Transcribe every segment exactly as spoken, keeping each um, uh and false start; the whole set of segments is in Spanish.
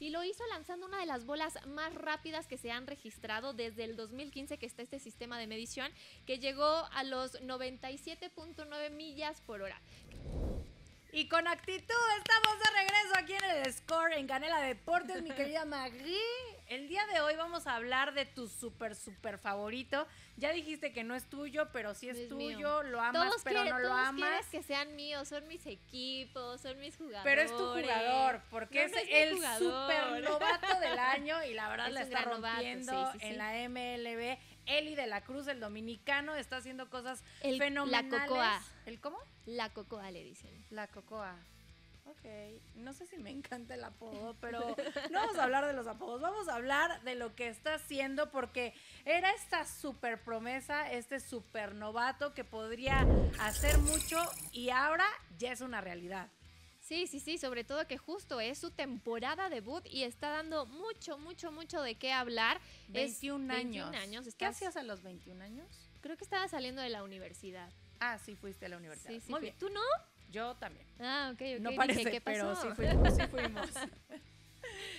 y lo hizo lanzando una de las bolas más rápidas que se han registrado desde el dos mil quince que está este sistema de medición, que llegó a los noventa y siete punto nueve millas por hora. Y con actitud estamos de regreso aquí en El Score, en Canela Deportes, mi querida Maggie. El día de hoy vamos a hablar de tu súper, súper favorito. Ya dijiste que no es tuyo, pero sí es, es tuyo. Mío. Lo amas, todos pero quiere, no lo amas. Quieres que sean míos, son mis equipos, son mis jugadores. Pero es tu jugador, porque no, no es, es el súper novato del año y la verdad es la está rompiendo novato, sí, sí, en sí. la M L B. Elly de la Cruz, el dominicano, está haciendo cosas el, fenomenales. La cocoa. ¿El cómo? La cocoa le dicen. La cocoa. Ok, no sé si me encanta el apodo, pero no vamos a hablar de los apodos, vamos a hablar de lo que está haciendo, porque era esta super promesa, este super novato que podría hacer mucho y ahora ya es una realidad. Sí, sí, sí, sobre todo que justo es su temporada debut y está dando mucho, mucho, mucho de qué hablar. veintiún, es, veintiún años. años. ¿Estás... ¿Qué hacías a los veintiún años? Creo que estaba saliendo de la universidad. Ah, sí, fuiste a la universidad. Sí, sí, muy bien. ¿Tú no? Yo también. Ah, ok, ok. No parece, dije, ¿qué pasó? Pero sí fuimos, sí fuimos.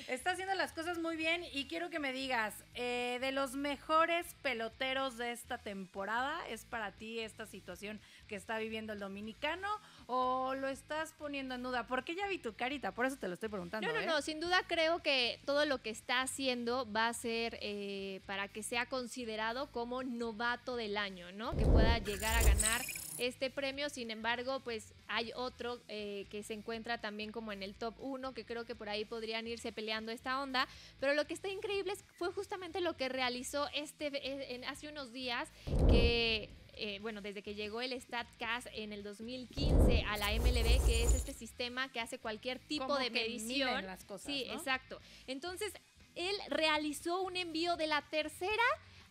Está haciendo las cosas muy bien y quiero que me digas, eh, de los mejores peloteros de esta temporada, ¿es para ti esta situación que está viviendo el dominicano o lo estás poniendo en duda? Porque ya vi tu carita, por eso te lo estoy preguntando. No, no, ¿eh? no, sin duda creo que todo lo que está haciendo va a ser eh, para que sea considerado como novato del año, ¿no? Que pueda llegar a ganar este premio. Sin embargo, pues hay otro eh, que se encuentra también como en el top uno, que creo que por ahí podrían irse peleando esta onda, pero lo que está increíble fue justamente lo que realizó este eh, en, hace unos días, que eh, bueno, desde que llegó el StatCast en el dos mil quince a la M L B, que es este sistema que hace cualquier tipo como de medición. Miden las cosas, sí, ¿no? Exacto. Entonces, él realizó un envío de la tercera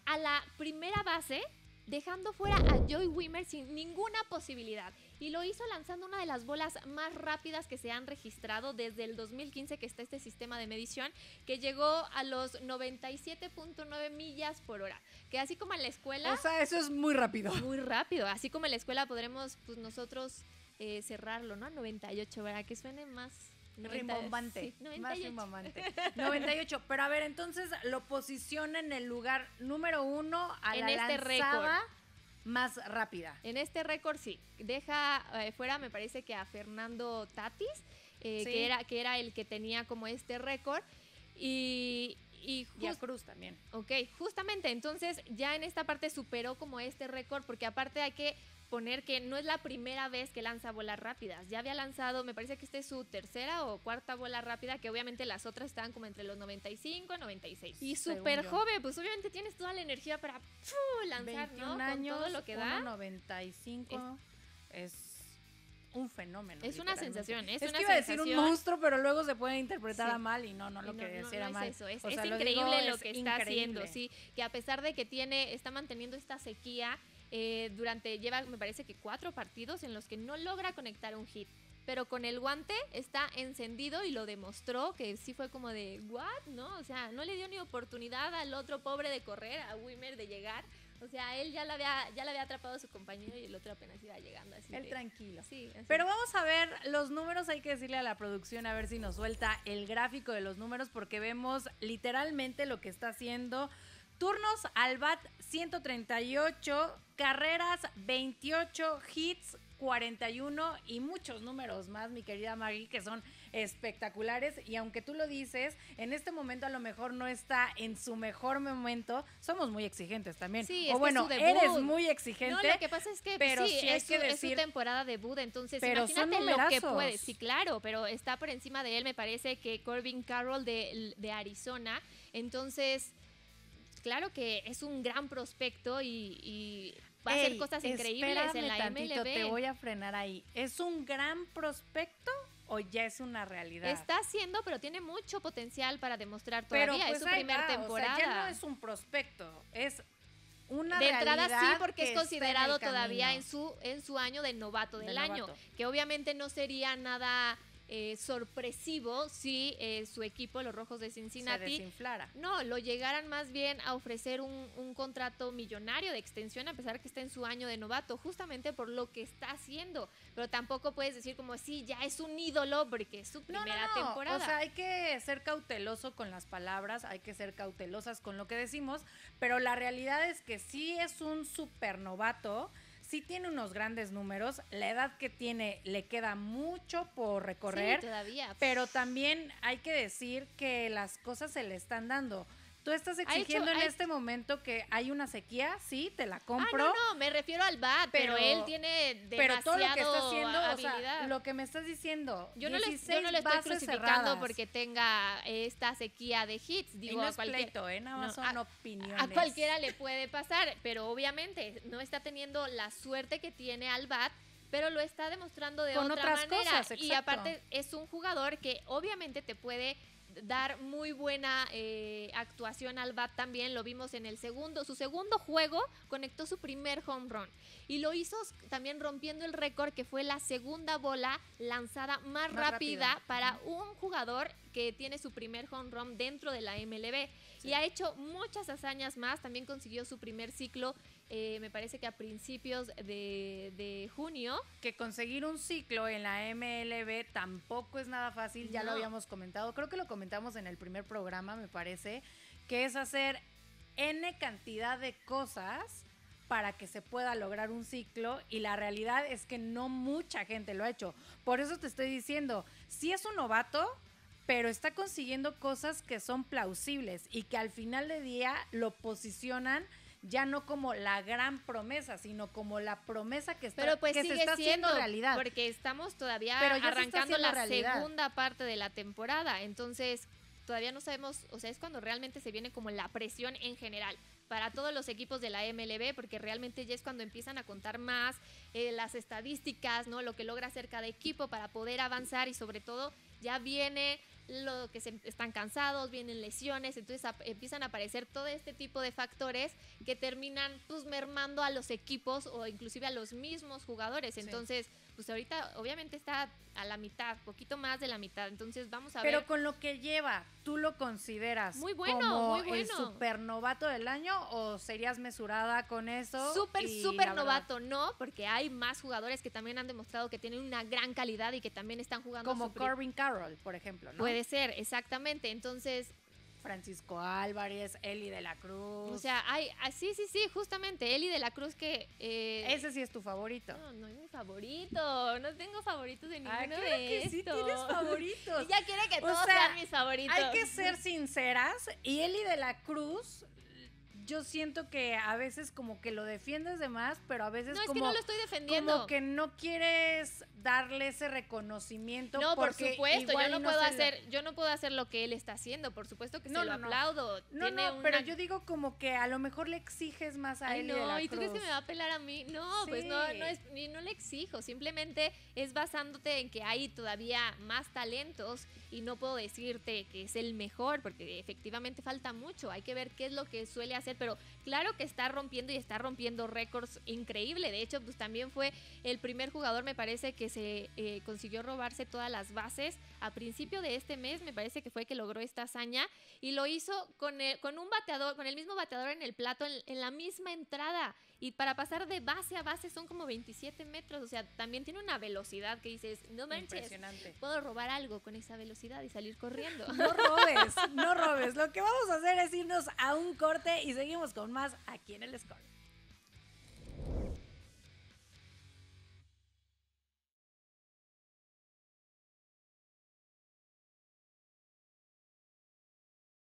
a la primera base, dejando fuera a Joey Wimmer sin ninguna posibilidad. Y lo hizo lanzando una de las bolas más rápidas que se han registrado desde el dos mil quince que está este sistema de medición, que llegó a los noventa y siete punto nueve millas por hora. Que así como en la escuela... O sea, eso es muy rápido. Muy rápido. Así como en la escuela podremos pues nosotros eh, cerrarlo, ¿no? noventa y ocho, ¿verdad? Que suene más... Rimbombante, sí, más rimbombante. noventa y ocho, pero a ver, entonces lo posiciona en el lugar número uno a en la este lanzada récord. Más rápida. En este récord sí, deja eh, fuera me parece que a Fernando Tatis, eh, sí. que, era, que era el que tenía como este récord y... Y, just, y a Cruz también. Ok, justamente, entonces ya en esta parte superó como este récord, porque aparte hay que poner que no es la primera vez que lanza bolas rápidas. Ya había lanzado, me parece que esta es su tercera o cuarta bola rápida, que obviamente las otras estaban como entre los noventa y cinco y noventa y seis. Y súper joven, pues obviamente tienes toda la energía para ¡pum! lanzar, veintiún ¿no? años, con todo lo que da. noventa y cinco es... es un fenómeno. Es una sensación, es, es una que iba sensación. A decir un monstruo, pero luego se puede interpretar sí. a mal y no, no lo no, que decía no, no mal. Es, eso. es, o sea, es lo increíble digo, lo es que está increíble. haciendo, sí, que a pesar de que tiene, está manteniendo esta sequía, eh, durante, lleva me parece que cuatro partidos en los que no logra conectar un hit, pero con el guante está encendido y lo demostró, que sí fue como de, ¿what? ¿No? O sea, no le dio ni oportunidad al otro pobre de correr, a Wimmer de llegar. O sea, él ya la había, ya la había atrapado a su compañero y el otro apenas iba llegando. Así él de, tranquilo. Sí, así. Pero vamos a ver los números, hay que decirle a la producción a ver si nos suelta el gráfico de los números, porque vemos literalmente lo que está haciendo. Turnos al bat ciento treinta y ocho, carreras veintiocho, hits cuarenta y uno y muchos números más, mi querida Maggie, que son espectaculares. Y aunque tú lo dices, en este momento a lo mejor no está en su mejor momento. Somos muy exigentes también. Sí, o bueno, eres muy exigente. No, lo que pasa es que pero sí, sí es, su, que decir, es su temporada debut, entonces pero imagínate lo que puede. Sí, claro, pero está por encima de él, me parece que Corbin Carroll de, de Arizona. Entonces, claro que es un gran prospecto y... y va Ey, a hacer cosas increíbles en la tantito, M L B. Te voy a frenar ahí. ¿Es un gran prospecto o ya es una realidad? Está haciendo, pero tiene mucho potencial para demostrar todavía. Pero pues es su primera temporada. O sea, ya no es un prospecto, es una de realidad. De entrada sí, porque es considerado en todavía en su, en su año de novato del, del año, novato. Que obviamente no sería nada... eh, sorpresivo si eh, su equipo, los Rojos de Cincinnati, se desinflara. No, lo llegaran más bien a ofrecer un, un contrato millonario de extensión, a pesar que está en su año de novato, justamente por lo que está haciendo. Pero tampoco puedes decir como, sí, ya es un ídolo, porque es su primera no, no, no. temporada. O sea, hay que ser cauteloso con las palabras, hay que ser cautelosas con lo que decimos, pero la realidad es que sí es un supernovato. Sí tiene unos grandes números, la edad que tiene le queda mucho por recorrer, sí, todavía. Pero también hay que decir que las cosas se le están dando. Tú estás exigiendo hecho, en este hecho. momento que hay una sequía, sí, te la compro. Ah, no, no, me refiero al bat, pero, pero él tiene demasiado. Pero todo lo que está haciendo, habilidad. O sea, lo que me estás diciendo, yo no le yo no estoy crucificando cerradas. Porque tenga esta sequía de hits. Digo, y no es pleito, ¿eh? Nada más son opiniones. A cualquiera le puede pasar, pero obviamente no está teniendo la suerte que tiene al bat, pero lo está demostrando de Con otra otras manera. Cosas, y aparte es un jugador que obviamente te puede dar muy buena eh, actuación al bat también, lo vimos en el segundo, su segundo juego conectó su primer home run y lo hizo también rompiendo el récord que fue la segunda bola lanzada más, más rápida, rápida para un jugador que tiene su primer home run dentro de la M L B, sí. Y ha hecho muchas hazañas más, también consiguió su primer ciclo, eh, me parece que a principios de, de junio. Que conseguir un ciclo en la M L B tampoco es nada fácil, ya no. lo habíamos comentado, creo que lo comentamos en el primer programa, me parece, que es hacer N cantidad de cosas para que se pueda lograr un ciclo, y la realidad es que no mucha gente lo ha hecho. Por eso te estoy diciendo, si es un novato, pero está consiguiendo cosas que son plausibles y que al final del día lo posicionan ya no como la gran promesa, sino como la promesa que, está, pero pues que sigue se está siendo, haciendo realidad. Porque estamos todavía arrancando la realidad. Segunda parte de la temporada, entonces todavía no sabemos, o sea, es cuando realmente se viene como la presión en general para todos los equipos de la M L B, porque realmente ya es cuando empiezan a contar más eh, las estadísticas, ¿no? Lo que logra hacer cada equipo para poder avanzar, y sobre todo ya viene lo que se, están cansados, vienen lesiones, entonces a, empiezan a aparecer todo este tipo de factores que terminan pues mermando a los equipos o inclusive a los mismos jugadores. Entonces, sí. pues ahorita obviamente está a la mitad, poquito más de la mitad, entonces vamos a Pero ver. Pero con lo que lleva, ¿tú lo consideras muy bueno, como muy bueno. el supernovato del año o serías mesurada con eso? Súper, súper novato, no, porque hay más jugadores que también han demostrado que tienen una gran calidad y que también están jugando. Como Corbin Carroll, por ejemplo, ¿no? Puede Puede ser, exactamente. Entonces, Francisco Álvarez, Elly de la Cruz. O sea, hay, sí, sí, sí, justamente, Elly de la Cruz que... Eh, ese sí es tu favorito. No, no es mi favorito, no tengo favoritos de ninguno Ay, claro de estos. Claro que sí tienes favoritos. Ella quiere que todos o sea, sean mis favoritos. Hay que ser sinceras, y Elly de la Cruz... Yo siento que a veces como que lo defiendes de más, pero a veces no, como, es que no lo estoy defendiendo. Como que no quieres darle ese reconocimiento. No, porque por supuesto, yo no, no puedo hacer, lo... yo no puedo hacer lo que él está haciendo, por supuesto que no, se no, lo aplaudo. No, Tiene no, una... pero yo digo como que a lo mejor le exiges más a Ay, él. No, de la ¿y tú Cruz. Crees que me va a apelar a mí? No, sí. pues no, no es, ni no le exijo, simplemente es basándote en que hay todavía más talentos y no puedo decirte que es el mejor, porque efectivamente falta mucho, hay que ver qué es lo que suele hacer. Pero claro que está rompiendo y está rompiendo récords increíble. De hecho, pues también fue el primer jugador, me parece, que se eh, consiguió robarse todas las bases a principio de este mes. Me parece que fue que logró esta hazaña y lo hizo con, el, con un bateador, con el mismo bateador en el plato, en, en la misma entrada. Y para pasar de base a base son como veintisiete metros. O sea, también tiene una velocidad que dices, no manches, puedo robar algo con esa velocidad y salir corriendo. No robes, no robes. Lo que vamos a hacer es irnos a un corte y seguimos con más aquí en El Score.